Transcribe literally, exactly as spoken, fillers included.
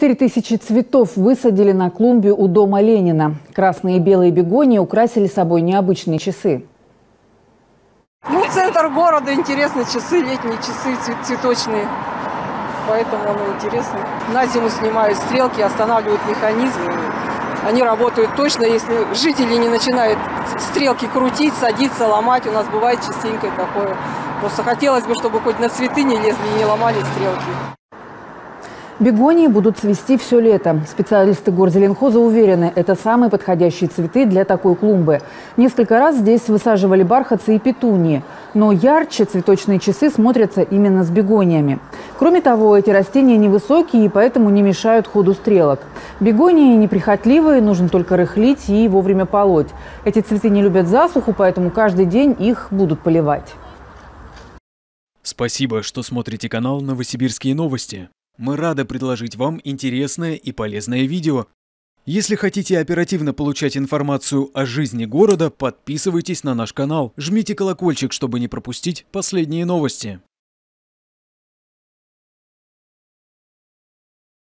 четыре тысячи цветов высадили на клумбе у дома Ленина. Красные и белые бегонии украсили собой необычные часы. Ну, центр города, интересно, часы, летние часы, цветочные. Поэтому оно интересно. На зиму снимают стрелки, останавливают механизмы. Они работают точно, если жители не начинают стрелки крутить, садиться, ломать. У нас бывает частенько такое. Просто хотелось бы, чтобы хоть на цветы не лезли и не ломали стрелки. Бегонии будут цвести все лето. Специалисты Горзеленхоза уверены, это самые подходящие цветы для такой клумбы. Несколько раз здесь высаживали бархатцы и петунии. Но ярче цветочные часы смотрятся именно с бегониями. Кроме того, эти растения невысокие и поэтому не мешают ходу стрелок. Бегонии неприхотливые, нужно только рыхлить и вовремя полоть. Эти цветы не любят засуху, поэтому каждый день их будут поливать. Спасибо, что смотрите канал «Новосибирские новости». Мы рады предложить вам интересное и полезное видео. Если хотите оперативно получать информацию о жизни города, подписывайтесь на наш канал, жмите колокольчик, чтобы не пропустить последние новости.